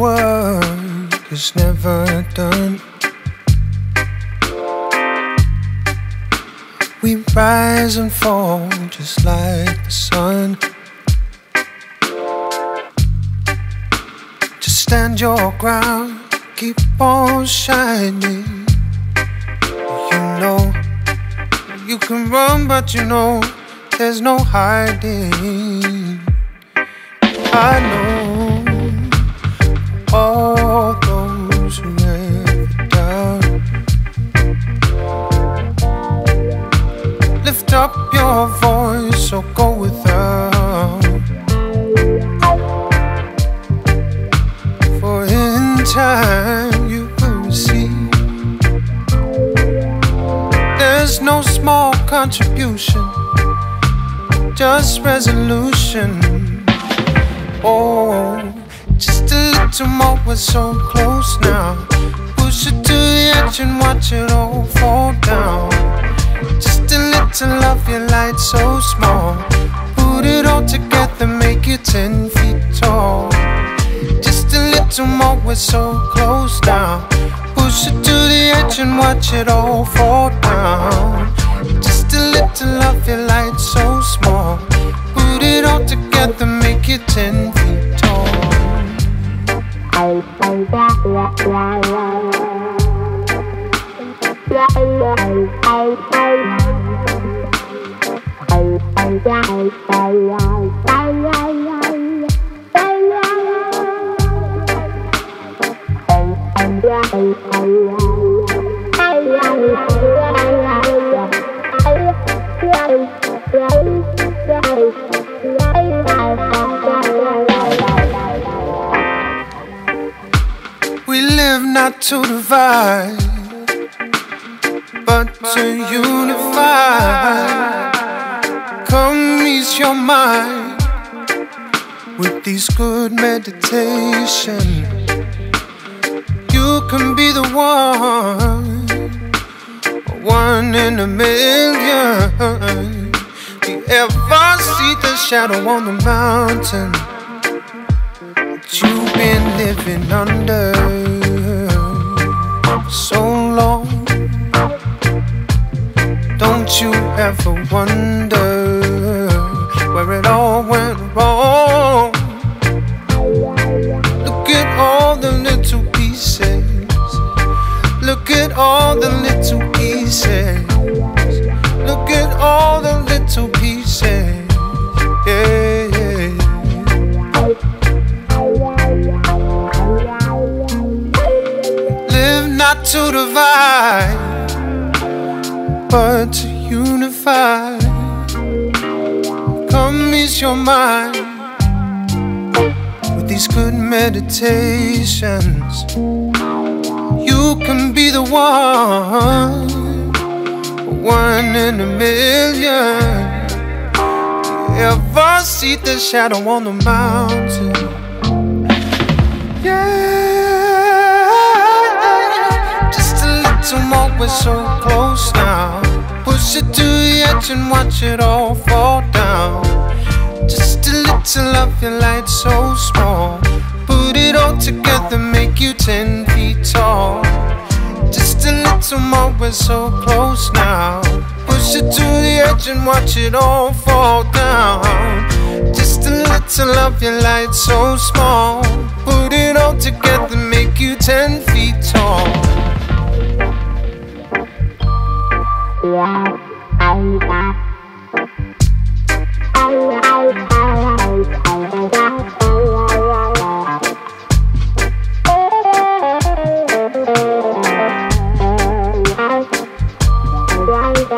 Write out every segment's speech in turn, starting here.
work is never done. We rise and fall just like the sun. Just stand your ground, keep on shining. You know you can run, but you know there's no hiding. I know all those who never doubt. Lift up your voice or go without, for in time you will receive. There's no small contribution, just resolution. Oh, just a little more, we're so close now. Push it to the edge and watch it all fall down. Just a little love, your light so small. Put it all together, make you 10 feet tall. Just a little more, we're so close now. Push it to the edge and watch it all fall down. Just a little love, your light so small. Put it all together, make it 10 feet tall. We live not to divide, but to unify. Come ease your mind with these good meditation. You can be the one, one in a million. You ever see the shadow on the mountain that you've been living under so long? Don't you ever wonder where it all went wrong? Look at all the little pieces. Look at all the little pieces. Look at all the little pieces. Yeah, yeah. Live not to divide, but to unify. Come ease your mind with these good meditations. You can be the one, one in a million. You ever see the shadow on the mountain? Yeah. Just a little more, we're so close now. Push it to the edge and watch it all fall down. Just a little of your light so small. Put it all together, make you 10 feet tall. Just a little more, we're so close now. Push it to the edge and watch it all fall down. Just a little of your light so small. Put it all together, make you 10 feet tall.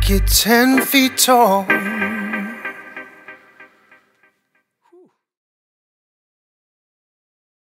make it 10 feet tall.